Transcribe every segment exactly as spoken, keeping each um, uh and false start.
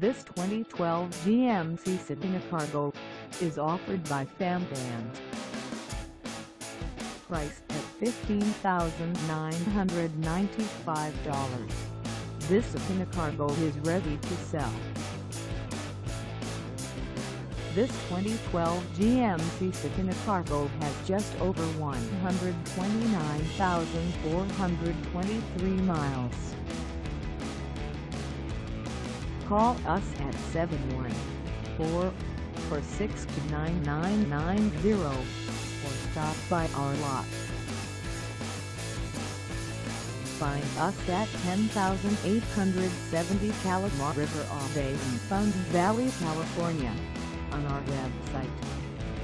This twenty twelve G M C Savana Cargo is offered by Fam Vans. Priced at fifteen thousand nine hundred ninety-five dollars, this Savana Cargo is ready to sell. This twenty twelve G M C Savana Cargo has just over one hundred twenty-nine thousand four hundred twenty-three miles. Call us at seven one four, four six two, nine nine nine zero or stop by our lot. Find us at ten thousand eight hundred seventy Kalamar River Ave in Fountain Valley, California on our website,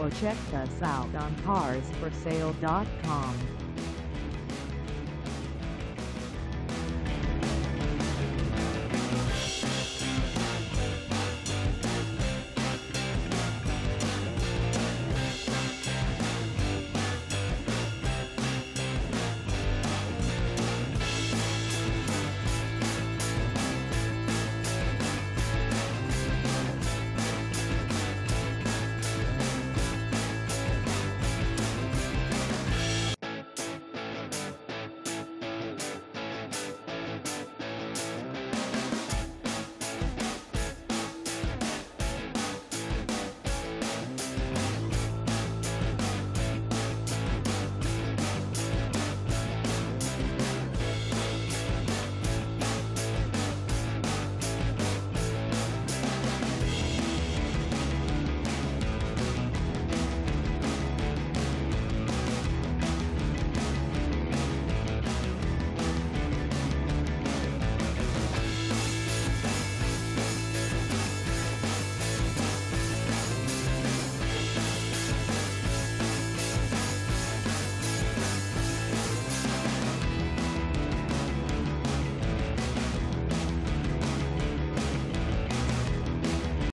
or check us out on cars for sale dot com.